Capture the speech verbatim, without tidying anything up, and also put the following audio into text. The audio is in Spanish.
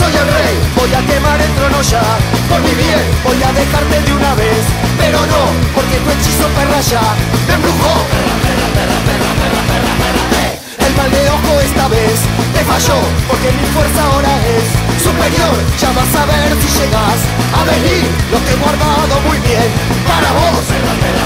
soy el rey, voy a quemar el trono ya. Por mi bien voy a dejarte de una vez, pero no, porque tu hechizo perra ya me embrujó. Perra, perra, perra, perra, perra, perra, perra, perra. El mal de ojo esta vez te falló, porque mi fuerza ahora es superior. Ya vas a ver si llegas a venir lo que he guardado muy bien para vos. Perra, perra.